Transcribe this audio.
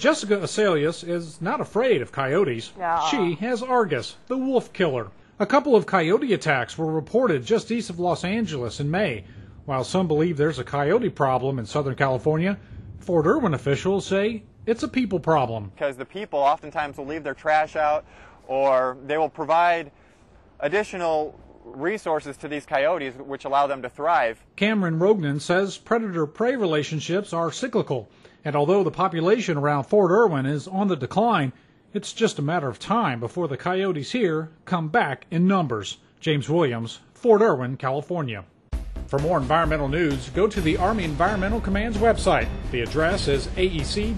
Jessica Asalius is not afraid of coyotes. No. She has Argus, the wolf killer. A couple of coyote attacks were reported just east of Los Angeles in May. While some believe there's a coyote problem in Southern California, Fort Irwin officials say it's a people problem. Because the people oftentimes will leave their trash out, or they will provide additional resources to these coyotes, which allow them to thrive. Cameron Rognan says predator-prey relationships are cyclical, and although the population around Fort Irwin is on the decline, it's just a matter of time before the coyotes here come back in numbers. James Williams, Fort Irwin, California. For more environmental news, go to the Army Environmental Command's website. The address is aec.army.mil.